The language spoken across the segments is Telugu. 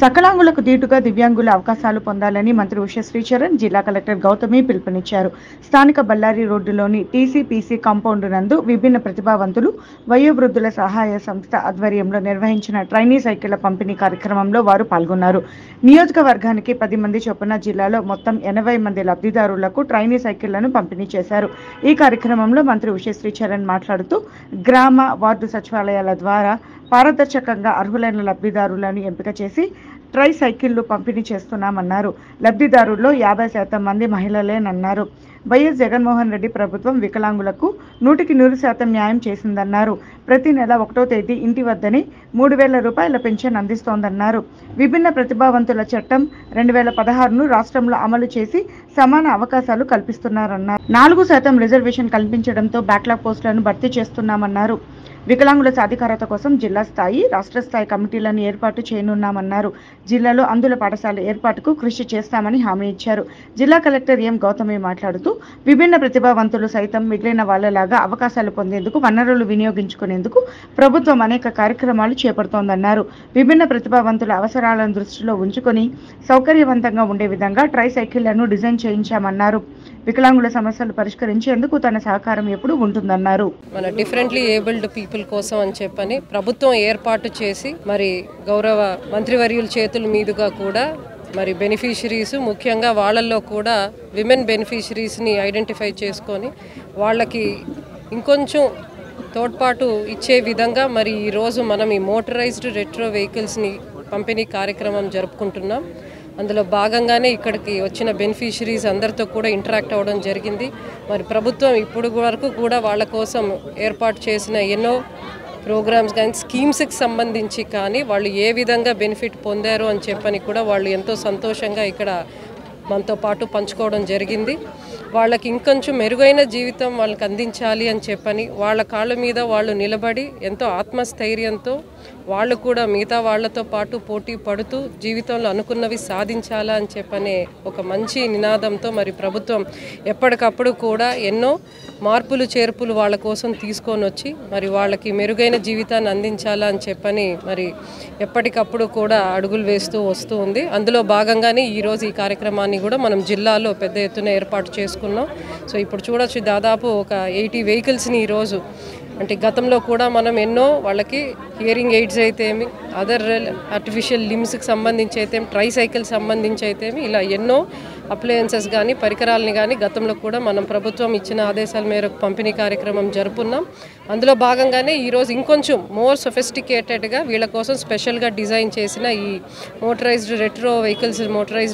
సకలాంగులకు దీటుగా దివ్యాంగుల అవకాశాలు పొందాలని మంత్రి ఉషశ్రీచరణ్ జిల్లా కలెక్టర్ గౌతమి పిలుపునిచ్చారు. స్థానిక బళ్ళారి రోడ్డులోని టీసీపీసీ కాంపౌండ్ నందు విభిన్న ప్రతిభావంతులు వయోవృద్ధుల సహాయ సంస్థ ఆధ్వర్యంలో నిర్వహించిన ట్రైనీ సైకిళ్ల పంపిణీ కార్యక్రమంలో వారు పాల్గొన్నారు. నియోజకవర్గానికి 10 మంది చొప్పున జిల్లాలో మొత్తం 80 మంది లబ్ధిదారులకు ట్రైనీ సైకిళ్లను పంపిణీ చేశారు. ఈ కార్యక్రమంలో మంత్రి ఉషశ్రీచరణ్ మాట్లాడుతూ గ్రామ వార్డు సచివాలయాల ద్వారా పారదర్శకంగా అర్హులైన లబ్ధిదారులను ఎంపిక చేసి ట్రై సైకిళ్లు పంపిణీ చేస్తున్నామన్నారు. లబ్ధిదారుల్లో 50% మంది మహిళలేనన్నారు. వైఎస్ జగన్మోహన్ రెడ్డి ప్రభుత్వం వికలాంగులకు 100% న్యాయం చేసిందన్నారు. ప్రతి నెల 1వ తేదీ ఇంటి వద్దని 3,000 రూపాయల పెన్షన్ అందిస్తోందన్నారు. విభిన్న ప్రతిభావంతుల చట్టం 2016ను రాష్ట్రంలో అమలు చేసి సమాన అవకాశాలు కల్పిస్తున్నారన్నారు. 4% రిజర్వేషన్ కల్పించడంతో బ్యాక్లాగ్ పోస్టులను భర్తీ చేస్తున్నామన్నారు. వికలాంగుల సాధికారత కోసం జిల్లా స్థాయి, రాష్ట్ర స్థాయి కమిటీలను ఏర్పాటు చేయనున్నామన్నారు. జిల్లాలో అందుల పాఠశాల ఏర్పాటుకు కృషి చేస్తామని హామీ ఇచ్చారు. జిల్లా కలెక్టర్ ఎం గౌతమి మాట్లాడుతూ విభిన్న ప్రతిభావంతులు సైతం మిగిలిన వాళ్లలాగా అవకాశాలు పొందేందుకు, వనరులు వినియోగించుకునేందుకు ప్రభుత్వం అనేక కార్యక్రమాలు చేపడుతోందన్నారు. విభిన్న ప్రతిభావంతుల అవసరాలను దృష్టిలో ఉంచుకొని సౌకర్యవంతంగా ఉండే విధంగా ట్రై సైకిళ్లను డిజైన్ చేయించామన్నారు. వికలాంగుల సమస్యలు పరిష్కరించేందుకు తన సహకారం ఎప్పుడూ ఉంటుందన్నారు. మన డిఫరెంట్లీ ఏబుల్డ్ పీపుల్ కోసం అని చెప్పని ప్రభుత్వం ఏర్పాటు చేసి మరి గౌరవ మంత్రివర్యుల చేతుల మీదుగా కూడా మరి బెనిఫిషరీస్, ముఖ్యంగా వాళ్ళల్లో కూడా విమెన్ బెనిఫిషరీస్ని ఐడెంటిఫై చేసుకొని వాళ్ళకి ఇంకొంచెం తోడ్పాటు ఇచ్చే విధంగా మరి ఈరోజు మనం ఈ మోటరైజ్డ్ రెట్రో వెహికల్స్ని పంపిణీ కార్యక్రమం జరుపుకుంటున్నాం. అందులో భాగంగానే ఇక్కడికి వచ్చిన బెనిఫిషరీస్ అందరితో కూడా ఇంటరాక్ట్ అవ్వడం జరిగింది. మరి ప్రభుత్వం ఇప్పుడు వరకు కూడా వాళ్ళ కోసం ఏర్పాటు చేసిన ఎన్నో ప్రోగ్రామ్స్ కానీ స్కీమ్స్కి సంబంధించి కానీ వాళ్ళు ఏ విధంగా బెనిఫిట్ పొందారు అని చెప్పని కూడా వాళ్ళు ఎంతో సంతోషంగా ఇక్కడ మనతో పాటు పంచుకోవడం జరిగింది. వాళ్ళకి ఇంకొంచెం మెరుగైన జీవితం వాళ్ళకి అందించాలి అని చెప్పని వాళ్ళ కాళ్ళ మీద వాళ్ళు నిలబడి ఎంతో ఆత్మస్థైర్యంతో వాళ్ళు కూడా మిగతా వాళ్ళతో పాటు పోటీ పడుతూ జీవితంలో అనుకున్నవి సాధించాలా అని చెప్పనే ఒక మంచి నినాదంతో మరి ప్రభుత్వం ఎప్పటికప్పుడు కూడా ఎన్నో మార్పులు చేర్పులు వాళ్ళ కోసం తీసుకొని వచ్చి మరి వాళ్ళకి మెరుగైన జీవితాన్ని అందించాలా అని చెప్పని మరి ఎప్పటికప్పుడు కూడా అడుగులు వేస్తూ వస్తూ ఉంది. అందులో భాగంగానే ఈరోజు ఈ కార్యక్రమాన్ని కూడా మనం జిల్లాలో పెద్ద ఎత్తున ఏర్పాటు చేసుకున్నాం. సో ఇప్పుడు చూడొచ్చు దాదాపు ఒక 80 వెహికల్స్ని ఈరోజు, అంటే గతంలో కూడా మనం ఎన్నో వాళ్ళకి హియరింగ్ ఎయిడ్స్ అయితేమి, అదర్ ఆర్టిఫిషియల్ లిమ్స్కి సంబంధించి అయితేమి, ట్రై సైకిల్ సంబంధించి అయితేమి ఇలా ఎన్నో అప్లయన్సెస్ కానీ పరికరాలని కానీ గతంలో కూడా మనం ప్రభుత్వం ఇచ్చిన ఆదేశాల మేరకు పంపిణీ కార్యక్రమం జరుపుకున్నాం. అందులో భాగంగానే ఈరోజు ఇంకొంచెం మోర్ సొఫిస్టికేటెడ్గా వీళ్ళ కోసం స్పెషల్గా డిజైన్ చేసిన ఈ మోటరైజ్డ్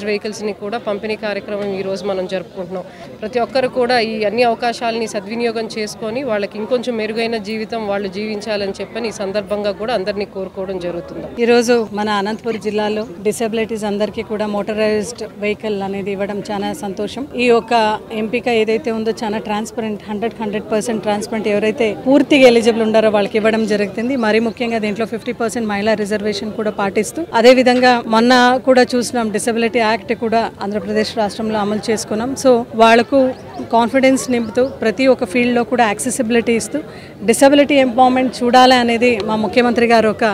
వెహికల్స్ని కూడా పంపిణీ కార్యక్రమం ఈరోజు మనం జరుపుకుంటున్నాం. ప్రతి ఒక్కరు కూడా ఈ అన్ని అవకాశాలని సద్వినియోగం చేసుకొని వాళ్ళకి ఇంకొంచెం మెరుగైన జీవితం వాళ్ళు జీవించాలని చెప్పని ఈ సందర్భంగా కూడా అందరినీ కోరుకోవడం జరుగుతుంది. ఈరోజు మన అనంతపూర్ జిల్లాలో డిసేబిలిటీస్ అందరికీ కూడా మోటరైజ్డ్ వెహికల్ అనేది ఇవ్వడం చాలా సంతోషం. ఈ యొక్క ఎంపిక ఏదైతే ఉందో చాలా ట్రాన్స్పరెంట్, 100% ట్రాన్స్పరెంట్. ఎవరైతే పూర్తిగా ఎలిజిబుల్ ఉండారో వాళ్ళకి ఇవ్వడం జరుగుతుంది. మరి ముఖ్యంగా దీంట్లో 50% మహిళా రిజర్వేషన్ కూడా పాటిస్తూ, అదేవిధంగా మొన్న కూడా చూసినాం డిసబిలిటీ యాక్ట్ కూడా ఆంధ్రప్రదేశ్ రాష్ట్రంలో అమలు చేసుకున్నాం. సో వాళ్లకు కాన్ఫిడెన్స్ నింపుతూ ప్రతి ఒక్క ఫీల్డ్లో కూడా యాక్సెసిబిలిటీ ఇస్తూ డిసబిలిటీ ఎంపవర్మెంట్ చూడాలి అనేది మా ముఖ్యమంత్రి గారు ఒక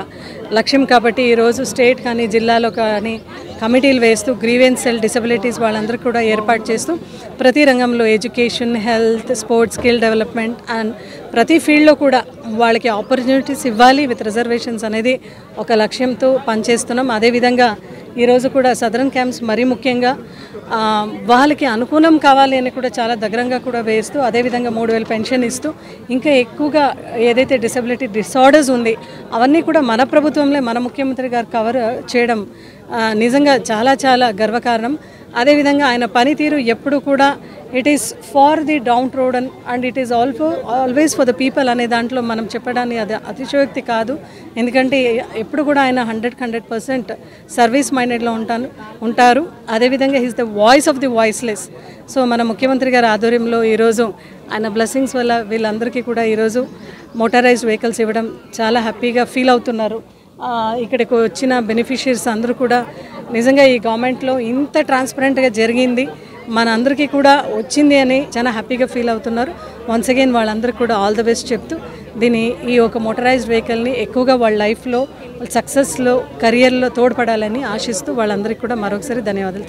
లక్ష్యం. కాబట్టి ఈరోజు స్టేట్ కానీ జిల్లాలో కానీ కమిటీలు వేస్తూ గ్రీవెన్స్ సెల్ డిసబిలిటీస్ వాళ్ళందరూ కూడా ఏర్పాటు చేస్తూ ప్రతి రంగంలో education, health, sports, skill development and ప్రతి ఫీల్డ్లో కూడా వాళ్ళకి ఆపర్చునిటీస్ ఇవ్వాలి విత్ రిజర్వేషన్స్ అనేది ఒక లక్ష్యంతో పనిచేస్తున్నాం. అదేవిధంగా ఈరోజు కూడా సదరన్ క్యాంప్స్ మరీ ముఖ్యంగా వాళ్ళకి అనుకూలం కావాలి అని కూడా చాలా దగ్గరంగా కూడా వేస్తూ, అదేవిధంగా 3,000 పెన్షన్ ఇస్తూ, ఇంకా ఎక్కువగా ఏదైతే డిసబిలిటీ డిసార్డర్స్ ఉంది అవన్నీ కూడా మన ప్రభుత్వంలో మన ముఖ్యమంత్రి గారు కవర్ చేయడం నిజంగా చాలా చాలా గర్వకారణం. అదేవిధంగా ఆయన పనితీరు ఎప్పుడు కూడా it is far the down road and it is always for the people అనే దాంట్లో మనం చెప్పడానికి అది అతిశయోక్తి కాదు. ఎందుకంటే ఎప్పుడు కూడా ఆయన 100% సర్వీస్ మైండెడ్లో ఉంటారు. అదేవిధంగా he's the voice of the voiceless. So మన ముఖ్యమంత్రి గారి ఆధ్వర్యంలో ఈరోజు ఆయన బ్లెస్సింగ్స్ వల్ల వీళ్ళందరికీ కూడా ఈరోజు మోటరైజ్డ్ వెహికల్స్ ఇవ్వడం చాలా హ్యాపీగా ఫీల్ అవుతున్నారు. ఇక్కడికి వచ్చిన బెనిఫిషరీస్ అందరూ కూడా నిజంగా ఈ గవర్నమెంట్లో ఇంత ట్రాన్స్పరెంట్గా జరిగింది, మన అందరికీ కూడా వచ్చింది అని చాలా హ్యాపీగా ఫీల్ అవుతున్నారు. వన్స్ అగైన్ వాళ్ళందరికీ కూడా ఆల్ ద బెస్ట్ చెప్తూ దీని ఈ ఒక మోటరైజ్డ్ వెహికల్ ని ఎక్కువగా వాళ్ళ లైఫ్ లో వాళ్ళ సక్సెస్ లో కెరీర్ లో తోడ్పడాలని ఆశిస్తూ వాళ్ళందరికీ కూడా మరొకసారి ధన్యవాదాలు.